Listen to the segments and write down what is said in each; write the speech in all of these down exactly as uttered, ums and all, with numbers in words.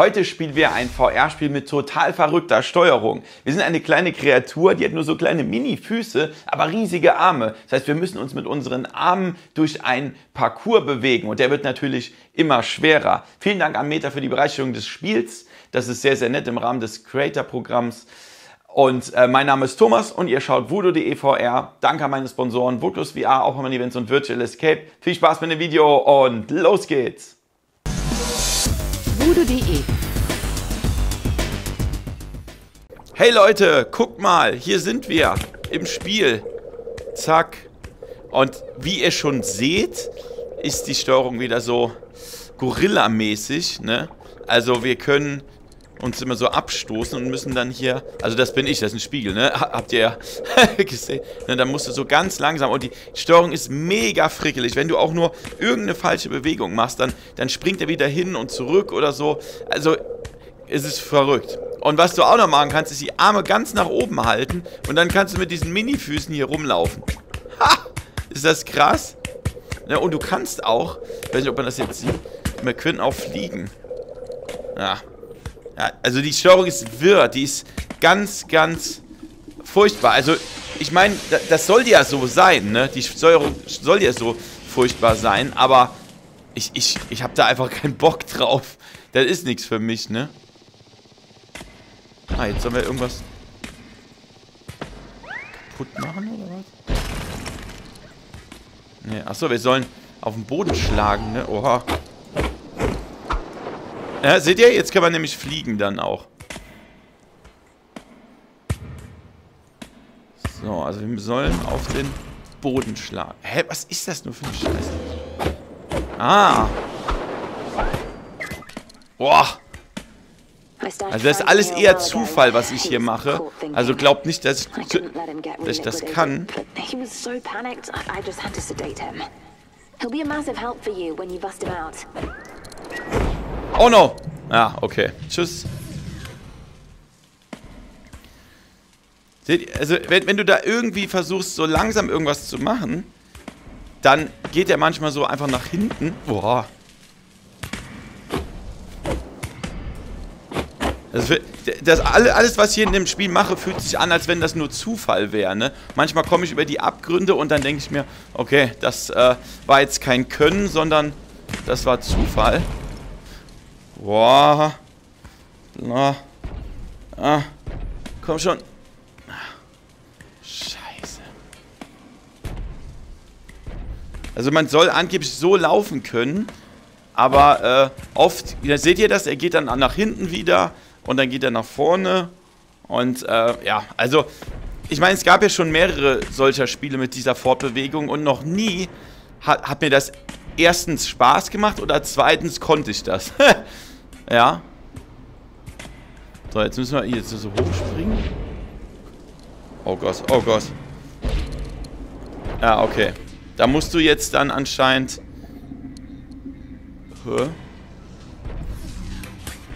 Heute spielen wir ein V R-Spiel mit total verrückter Steuerung. Wir sind eine kleine Kreatur, die hat nur so kleine Mini-Füße, aber riesige Arme. Das heißt, wir müssen uns mit unseren Armen durch einen Parcours bewegen und der wird natürlich immer schwerer. Vielen Dank an Meta für die Bereicherung des Spiels. Das ist sehr, sehr nett im Rahmen des Creator-Programms. Und äh, mein Name ist Thomas und ihr schaut Voodoo punkt de V R. Danke an meine Sponsoren Voodoo V R, Oppermann Events und Virtual Escape. Viel Spaß mit dem Video und los geht's! Voodoo punkt de. Hey Leute, guckt mal, hier sind wir im Spiel. Zack. Und wie ihr schon seht, ist die Steuerung wieder so Gorilla-mäßig, ne? Also wir können uns immer so abstoßen und müssen dann hier... Also das bin ich, das ist ein Spiegel, ne? Habt ihr ja gesehen? Ne, dann musst du so ganz langsam... Und die Steuerung ist mega frickelig. Wenn du auch nur irgendeine falsche Bewegung machst, dann, dann springt er wieder hin und zurück oder so. Also es ist verrückt. Und was du auch noch machen kannst, ist die Arme ganz nach oben halten. Und dann kannst du mit diesen Mini-Füßen hier rumlaufen. Ha! Ist das krass? Ne, und du kannst auch... Ich weiß nicht, ob man das jetzt sieht. Wir können auch fliegen. Ja... Also die Steuerung ist wirr, die ist ganz, ganz furchtbar. Also ich meine, das soll ja so sein, ne? Die Steuerung soll ja so furchtbar sein, aber ich, ich, ich habe da einfach keinen Bock drauf. Das ist nichts für mich, ne? Ah, jetzt sollen wir irgendwas kaputt machen oder was? Ne, achso, wir sollen auf den Boden schlagen, ne? Oha. Ja, seht ihr? Jetzt kann man nämlich fliegen dann auch. So, also wir sollen auf den Boden schlagen. Hä, was ist das nur für eine Scheiße? Ah. Boah. Also das ist alles eher Zufall, was ich hier mache. Also glaubt nicht, dass ich, dass ich das kann. Oh no! Ah, okay. Tschüss. Seht ihr, also wenn, wenn du da irgendwie versuchst, so langsam irgendwas zu machen, dann geht der manchmal so einfach nach hinten. Boah. Also, das, alles, was ich hier in dem Spiel mache, fühlt sich an, als wenn das nur Zufall wäre, ne? Manchmal komme ich über die Abgründe und dann denke ich mir, okay, das äh, war jetzt kein Können, sondern das war Zufall. Boah. Na. Ah. Komm schon. Scheiße. Also man soll angeblich so laufen können, aber äh, oft, ja, seht ihr das, er geht dann nach hinten wieder und dann geht er nach vorne und äh, ja, also ich meine, es gab ja schon mehrere solcher Spiele mit dieser Fortbewegung und noch nie hat, hat mir das erstens Spaß gemacht oder zweitens konnte ich das. Ja. So, jetzt müssen wir jetzt so hochspringen. Oh Gott, oh Gott. Ja, okay. Da musst du jetzt dann anscheinend... Hä?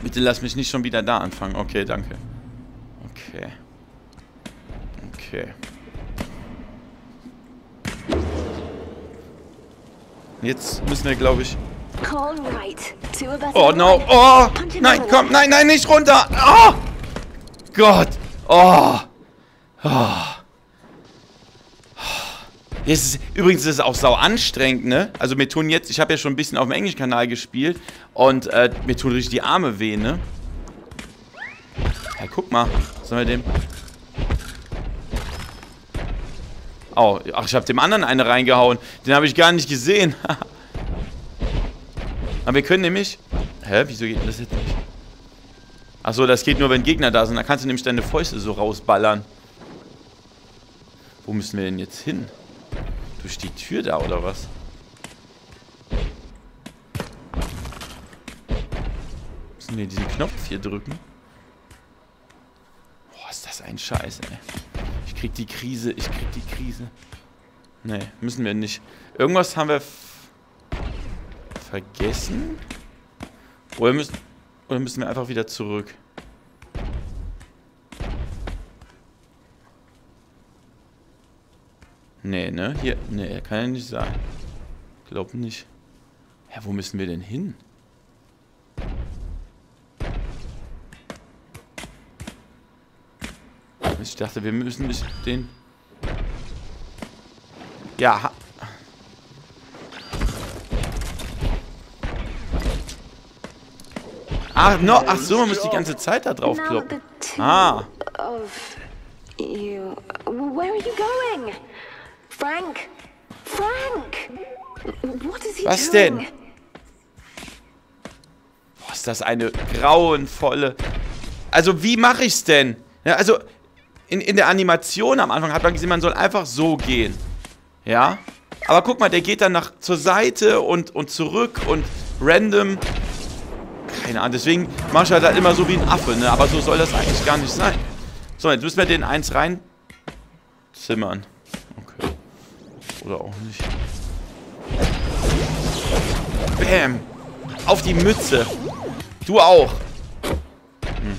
Bitte lass mich nicht schon wieder da anfangen. Okay, danke. Okay. Okay. Jetzt müssen wir, glaube ich... Oh, no. Oh, nein, komm. Nein, nein, nicht runter. Oh, Gott. Oh. Oh. Jetzt ist, übrigens ist es auch sau anstrengend, ne? Also mir tun jetzt... Ich habe ja schon ein bisschen auf dem englischen Kanal gespielt. Und äh, mir tun richtig die Arme weh, ne? Ja, guck mal. Was soll wir dem... Oh, ach, ich habe dem anderen eine reingehauen. Den habe ich gar nicht gesehen. Aber wir können nämlich... Hä, wieso geht das jetzt nicht? Achso, das geht nur, wenn Gegner da sind. Da kannst du nämlich deine Fäuste so rausballern. Wo müssen wir denn jetzt hin? Durch die Tür da, oder was? Müssen wir diesen Knopf hier drücken? Boah, ist das ein Scheiß, ey. Ich krieg die Krise, ich krieg die Krise. Nee, müssen wir nicht. Irgendwas haben wir vergessen? Oder müssen, oder müssen wir einfach wieder zurück? Nee, ne? Hier, nee, kann ja nicht sein. Glaub nicht. Hä, wo müssen wir denn hin? Ich dachte, wir müssen nicht den... Ja. Ach, no, ach so, man muss die ganze Zeit da drauf kloppen. Ah. Where are you going? Frank! Frank! What is he doing? Was denn? Boah, ist das eine grauenvolle... Also, wie mache ich's denn? Ja, also, in, in der Animation am Anfang hat man gesehen, man soll einfach so gehen. Ja? Aber guck mal, der geht dann nach zur Seite und, und zurück und random. Keine Ahnung, deswegen mache ich halt, halt immer so wie ein Affe, ne? Aber so soll das eigentlich gar nicht sein. So, jetzt müssen wir den eins rein zimmern. Okay. Oder auch nicht. Bam! Auf die Mütze! Du auch! Hm.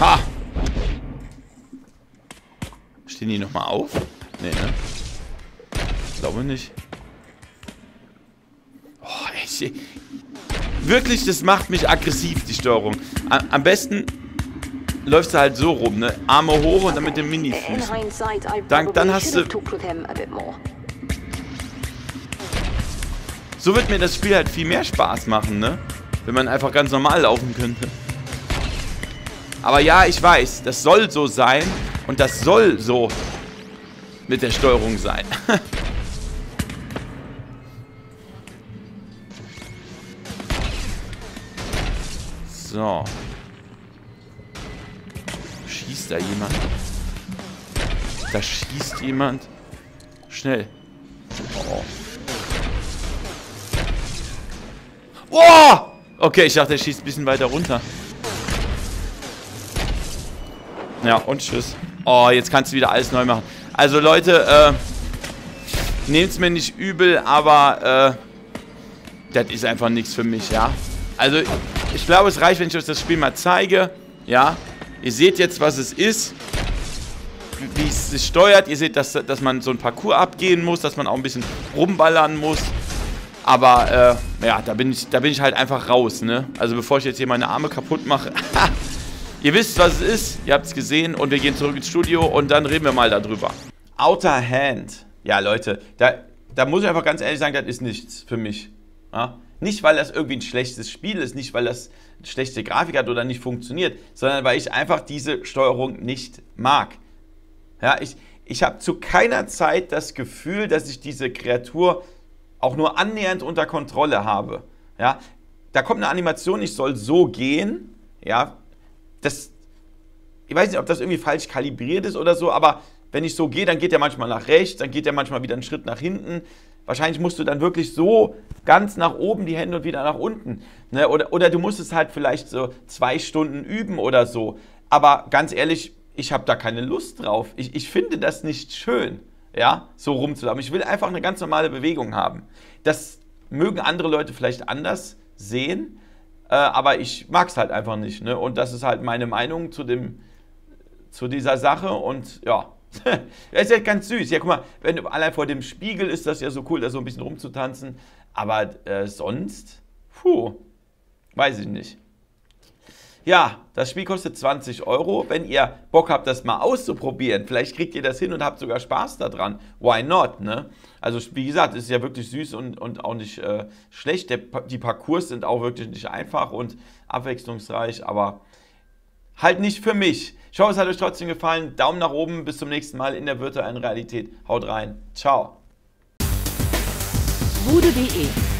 Ha! Stehen die nochmal auf? Nee, ne? Ich glaube nicht. Oh, echt. Wirklich, das macht mich aggressiv, die Steuerung. Am, am besten läufst du halt so rum, ne? Arme hoch und dann mit dem Mini-Fuß. Dann, dann hast du... So wird mir das Spiel halt viel mehr Spaß machen, ne? Wenn man einfach ganz normal laufen könnte. Aber ja, ich weiß, das soll so sein. Und das soll so mit der Steuerung sein. So. Schießt da jemand? Da schießt jemand. Schnell. Oh. Oh! Okay, ich dachte, er schießt ein bisschen weiter runter. Ja, und tschüss. Oh, jetzt kannst du wieder alles neu machen. Also Leute, äh, nehmt's mir nicht übel, aber äh, das ist einfach nichts für mich, ja. Also, ich glaube, es reicht, wenn ich euch das Spiel mal zeige. Ja, ihr seht jetzt, was es ist, wie es sich steuert. Ihr seht, dass, dass man so ein Parcours abgehen muss, dass man auch ein bisschen rumballern muss. Aber, äh, ja, da bin ich, da bin ich halt einfach raus, ne? Also, bevor ich jetzt hier meine Arme kaputt mache. Ihr wisst, was es ist. Ihr habt es gesehen. Und wir gehen zurück ins Studio und dann reden wir mal darüber. Outer Hand. Ja, Leute, da, da muss ich einfach ganz ehrlich sagen, das ist nichts für mich. Ja? Nicht, weil das irgendwie ein schlechtes Spiel ist, nicht, weil das eine schlechte Grafik hat oder nicht funktioniert, sondern weil ich einfach diese Steuerung nicht mag. Ja, ich ich habe zu keiner Zeit das Gefühl, dass ich diese Kreatur auch nur annähernd unter Kontrolle habe. Ja? Da kommt eine Animation, ich soll so gehen, ja, das, ich weiß nicht, ob das irgendwie falsch kalibriert ist oder so, aber wenn ich so gehe, dann geht der manchmal nach rechts, dann geht der manchmal wieder einen Schritt nach hinten. Wahrscheinlich musst du dann wirklich so ganz nach oben die Hände und wieder nach unten. Ne? Oder, oder du musst es halt vielleicht so zwei Stunden üben oder so. Aber ganz ehrlich, ich habe da keine Lust drauf. Ich, ich finde das nicht schön, ja, so rumzulaufen. Ich will einfach eine ganz normale Bewegung haben. Das mögen andere Leute vielleicht anders sehen, äh, aber ich mag es halt einfach nicht. Ne? Und das ist halt meine Meinung zu, dem, zu dieser Sache und ja. Das ist ja ganz süß. Ja, guck mal, wenn du allein vor dem Spiegel ist das ja so cool, da so ein bisschen rumzutanzen. Aber äh, sonst, puh, weiß ich nicht. Ja, das Spiel kostet zwanzig Euro. Wenn ihr Bock habt, das mal auszuprobieren, vielleicht kriegt ihr das hin und habt sogar Spaß daran. Why not, ne? Also, wie gesagt, ist ja wirklich süß und, und auch nicht äh, schlecht. Der, die Parcours sind auch wirklich nicht einfach und abwechslungsreich, aber halt nicht für mich. Ich hoffe, es hat euch trotzdem gefallen. Daumen nach oben. Bis zum nächsten Mal in der virtuellen Realität. Haut rein. Ciao. Voodoo Punkt de